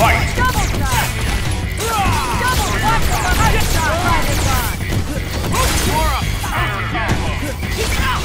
Fight! Double shot! Double private shot! Private shot! You're up! Keep out!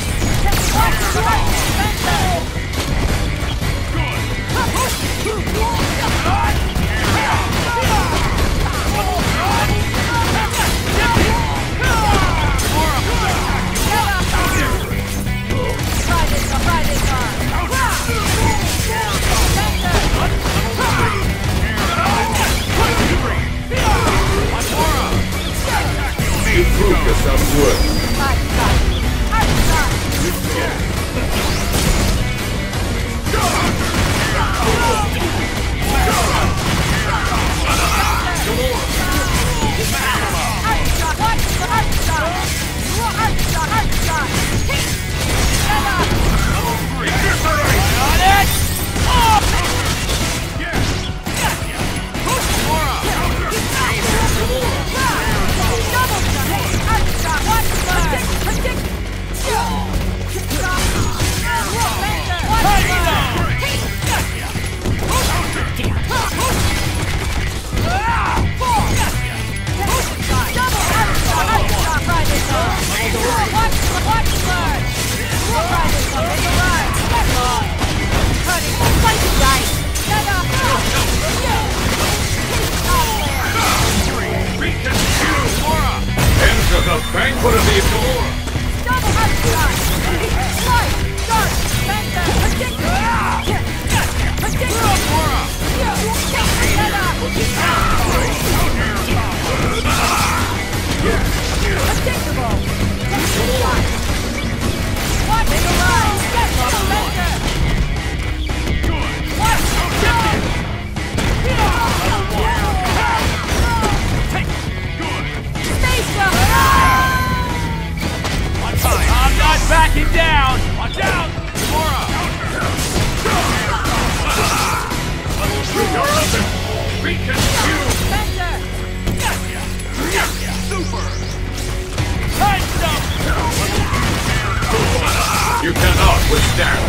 You cannot withstand.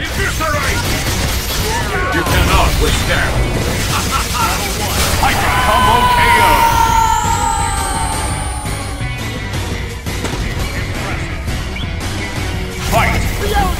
Eviscerate! You cannot withstand. I can combo KO. Fight! Fire!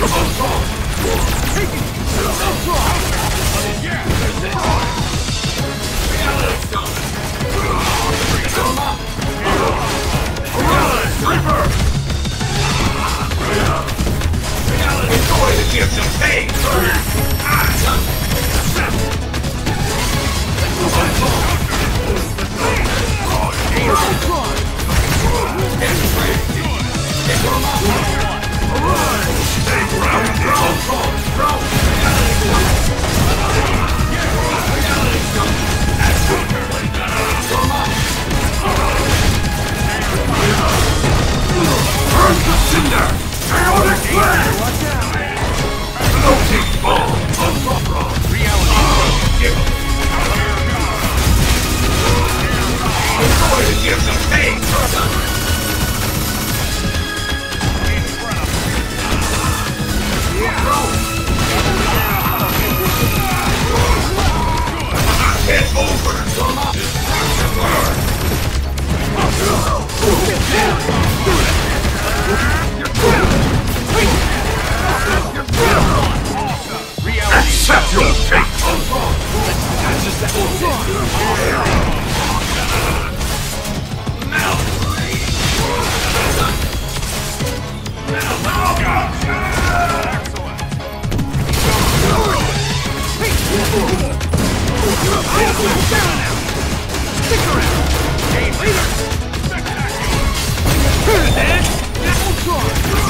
Round you some pain! Stick around! Game leader! Second action! That will